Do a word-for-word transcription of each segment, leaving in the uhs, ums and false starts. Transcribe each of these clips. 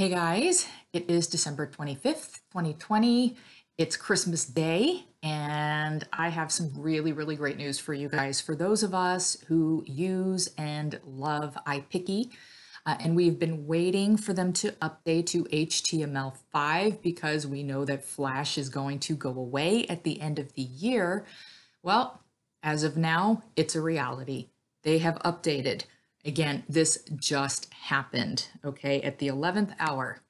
Hey guys, it is December twenty-fifth, twenty twenty. It's Christmas Day, and I have some really, really great news for you guys. For those of us who use and love Ipiccy, uh, and we've been waiting for them to update to H T M L five because we know that Flash is going to go away at the end of the year. Well, as of now, it's a reality. They have updated. Again, this just happened, okay, at the eleventh hour.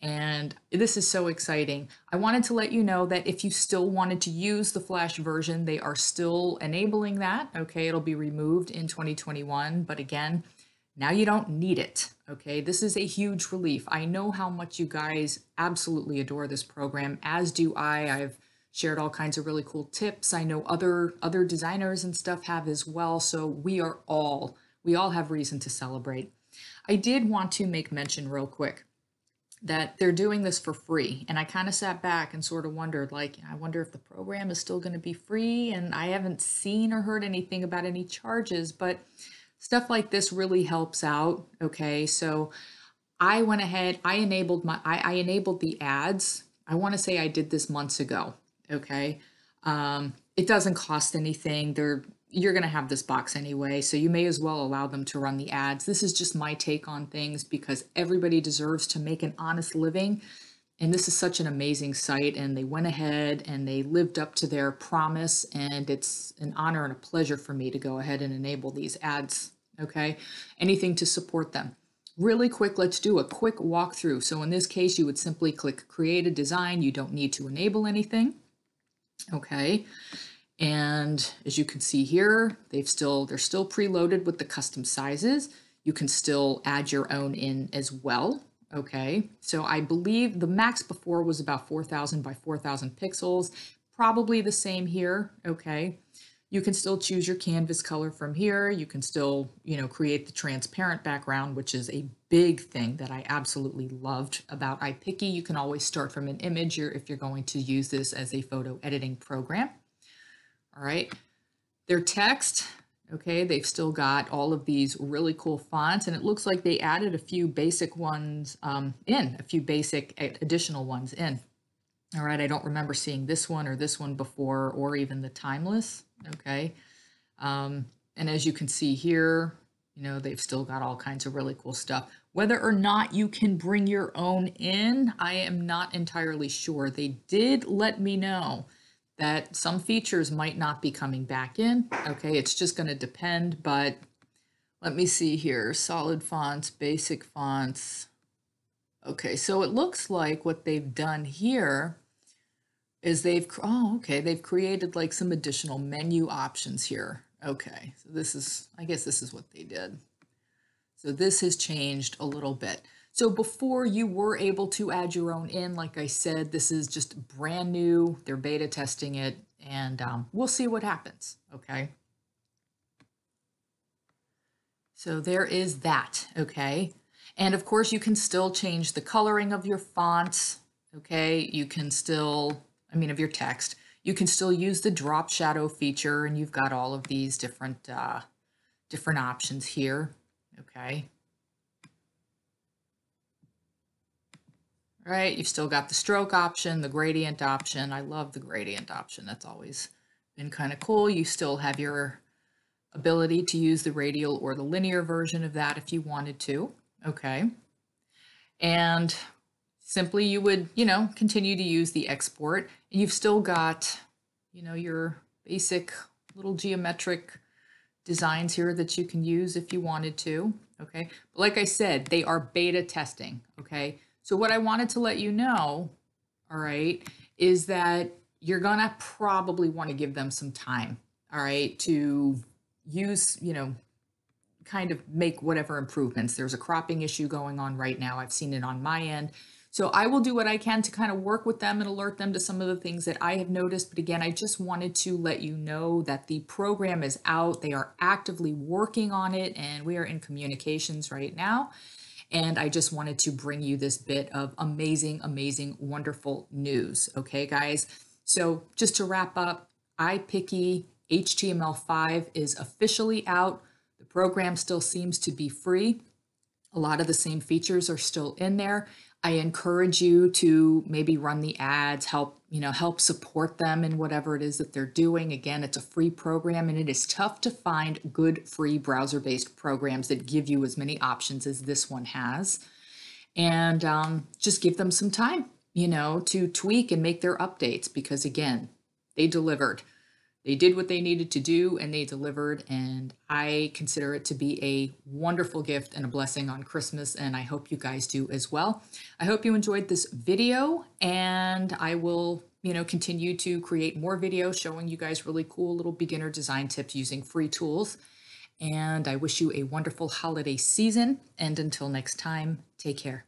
And this is so exciting. I wanted to let you know that if you still wanted to use the Flash version, they are still enabling that, okay? It'll be removed in twenty twenty-one, but again, now you don't need it, okay? This is a huge relief. I know how much you guys absolutely adore this program, as do I. I've shared all kinds of really cool tips. I know other, other designers and stuff have as well, so we are all We all have reason to celebrate. I did want to make mention real quick that they're doing this for free. And I kind of sat back and sort of wondered, like, I wonder if the program is still going to be free. And I haven't seen or heard anything about any charges, but stuff like this really helps out. Okay, so I went ahead, I enabled my, I, I enabled the ads. I want to say I did this months ago. Okay, um, it doesn't cost anything. They're You're going to have this box anyway, so you may as well allow them to run the ads. This is just my take on things because everybody deserves to make an honest living. And this is such an amazing site, and they went ahead and they lived up to their promise. And it's an honor and a pleasure for me to go ahead and enable these ads. Okay, anything to support them. Really quick, let's do a quick walkthrough. So in this case, you would simply click create a design. You don't need to enable anything. Okay. And as you can see here, they've still, they're still preloaded with the custom sizes. You can still add your own in as well. Okay, so I believe the max before was about four thousand by four thousand pixels, probably the same here. Okay, you can still choose your canvas color from here. You can still, you know, create the transparent background, which is a big thing that I absolutely loved about Ipiccy. You can always start from an image here if you're going to use this as a photo editing program. All right, their text, okay, they've still got all of these really cool fonts, and it looks like they added a few basic ones um, in, a few basic additional ones in. All right, I don't remember seeing this one or this one before, or even the timeless, okay. Um, and as you can see here, you know, they've still got all kinds of really cool stuff. Whether or not you can bring your own in, I am not entirely sure. They did let me know that some features might not be coming back in. Okay, it's just going to depend, but let me see here. Solid fonts, basic fonts. Okay, so it looks like what they've done here is they've, oh, okay, they've created like some additional menu options here. Okay, so this is, I guess this is what they did. So this has changed a little bit. So before you were able to add your own in, like I said, this is just brand new. They're beta testing it, and um, we'll see what happens, okay? So there is that, okay? And of course, you can still change the coloring of your fonts, okay? You can still, I mean, of your text. You can still use the drop shadow feature, and you've got all of these different, uh, different options here, okay? Right, you've still got the stroke option, the gradient option. I love the gradient option. That's always been kind of cool. You still have your ability to use the radial or the linear version of that if you wanted to. Okay. And simply you would, you know, continue to use the export. And you've still got, you know, your basic little geometric designs here that you can use if you wanted to. Okay. But like I said, they are beta testing. Okay. So what I wanted to let you know, all right, is that you're gonna probably want to give them some time, all right, to use, you know, kind of make whatever improvements. There's a cropping issue going on right now. I've seen it on my end. So I will do what I can to kind of work with them and alert them to some of the things that I have noticed. But again, I just wanted to let you know that the program is out. They are actively working on it, and we are in communications right now. And I just wanted to bring you this bit of amazing, amazing, wonderful news. Okay, guys. So just to wrap up, Ipiccy H T M L five is officially out. The program still seems to be free. A lot of the same features are still in there. I encourage you to maybe run the ads, help, you know, help support them in whatever it is that they're doing. Again, it's a free program, and it is tough to find good free browser-based programs that give you as many options as this one has. And um, just give them some time, you know, to tweak and make their updates, because again, they delivered. They did what they needed to do, and they delivered, and I consider it to be a wonderful gift and a blessing on Christmas, and I hope you guys do as well. I hope you enjoyed this video, and I will, you know, continue to create more videos showing you guys really cool little beginner design tips using free tools, and I wish you a wonderful holiday season, and until next time, take care.